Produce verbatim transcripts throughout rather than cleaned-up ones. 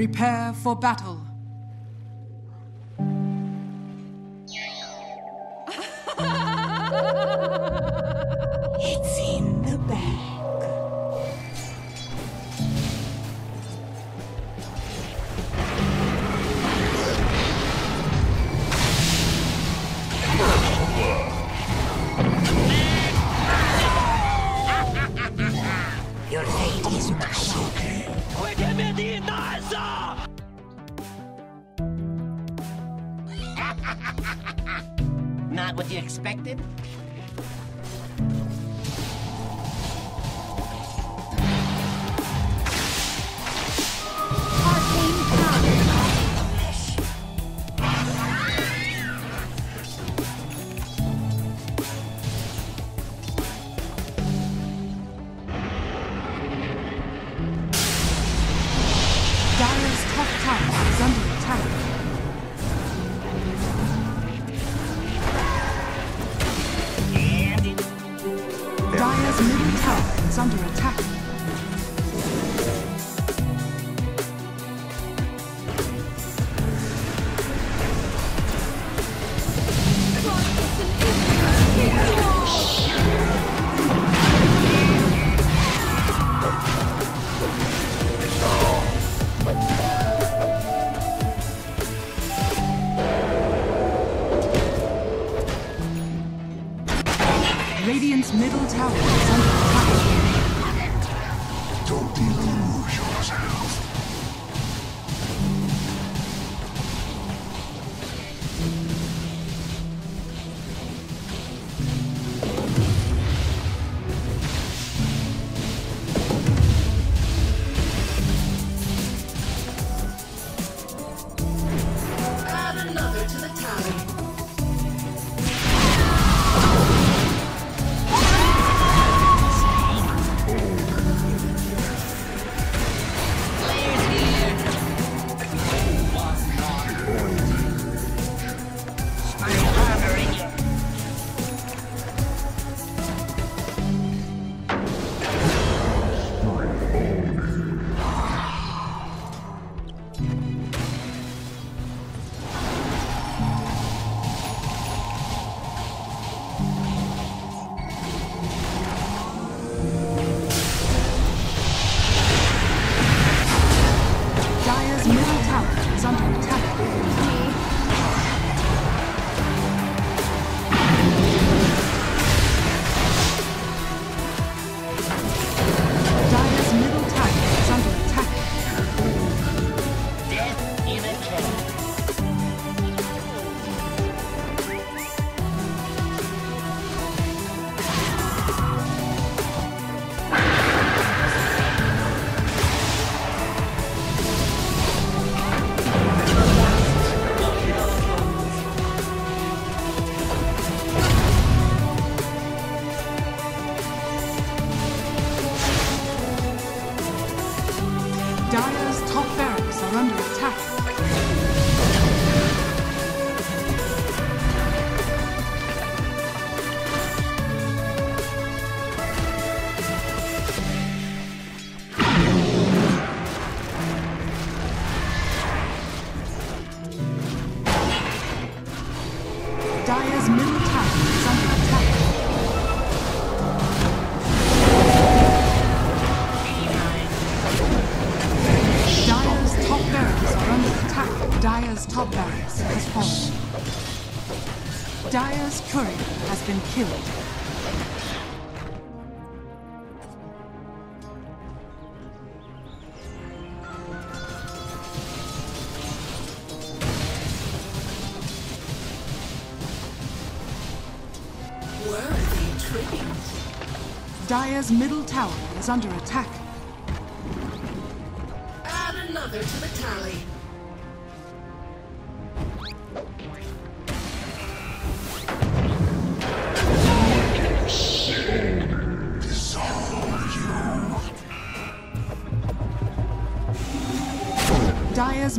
Prepare for battle. It's in the bag. Your fate is mine. Not what you expected? Dire's top tower is under attack. Dire's middle tower is under attack. Radiant's middle tower is under attack. Don't delude yourself. Add another to the tower. Dire's top barracks are under attack. Dire's middle tower is under attack. Dire's top barracks has fallen. Dire's courier has been killed. Worthy tribute. Dire's middle tower is under attack. Add another to the tally. Dire's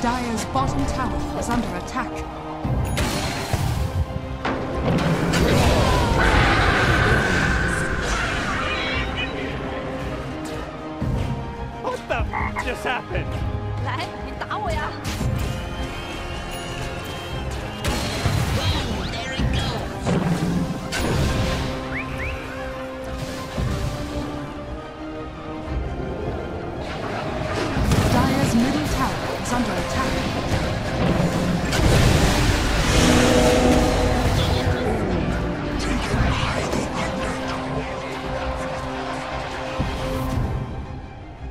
Dyer's bottom tower is under attack.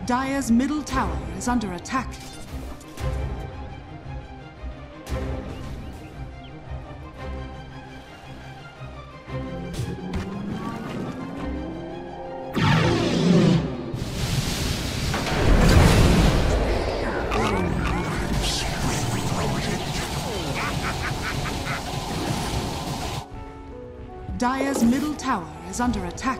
Dyer's middle tower is under attack. Dyer's middle tower is under attack. Dyer's middle tower is under attack.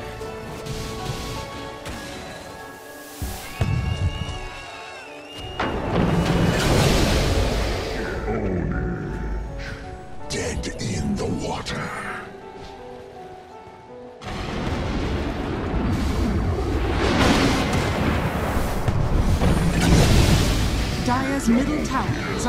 Dyer's middle tower is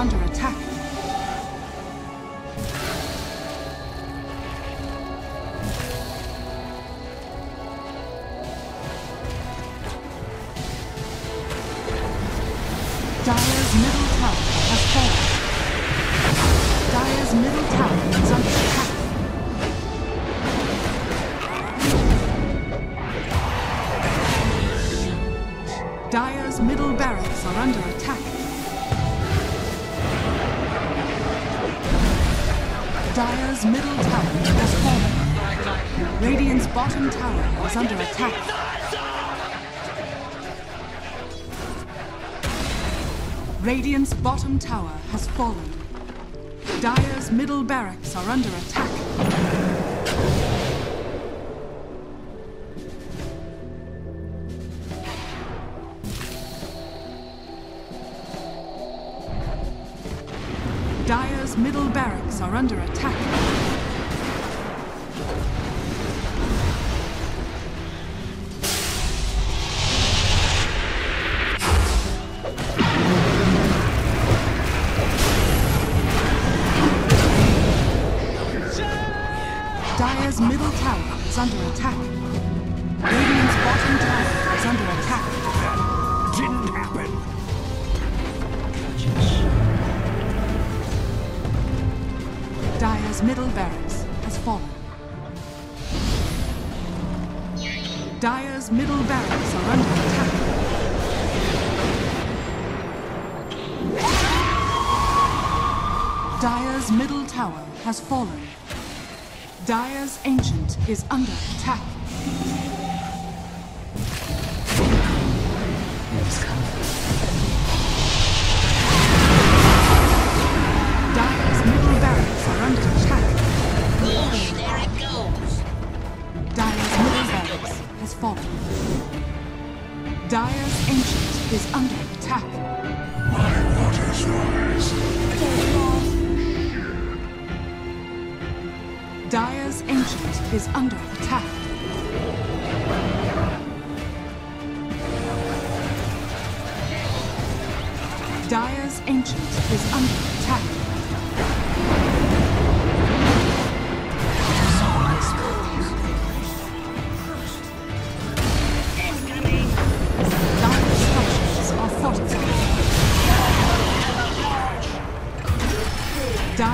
under attack. Dyer's middle tower has fallen. Dyer's middle tower is under attack. Dyer's middle barracks are under attack. Dyer's middle tower has fallen. Radiant's bottom tower is under attack. Radiant's bottom tower has fallen. Dyer's middle barracks are under attack. Dyer's middle barracks are under attack. Dyer's middle tower is under attack. Radiant's bottom tower is under attack. That didn't happen. Dyer's middle barracks has fallen. Dyer's middle barracks are under attack. Dyer's middle tower has fallen. Dyer's ancient is under attack. Dyer's ancient is under attack. My waters rise. Dyer's ancient is under attack. Dyer's ancient is under attack. Yes.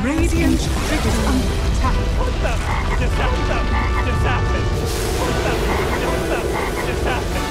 Radiant is under attack. What the? Just happened. Just happened. What the? Just happened. Just happened.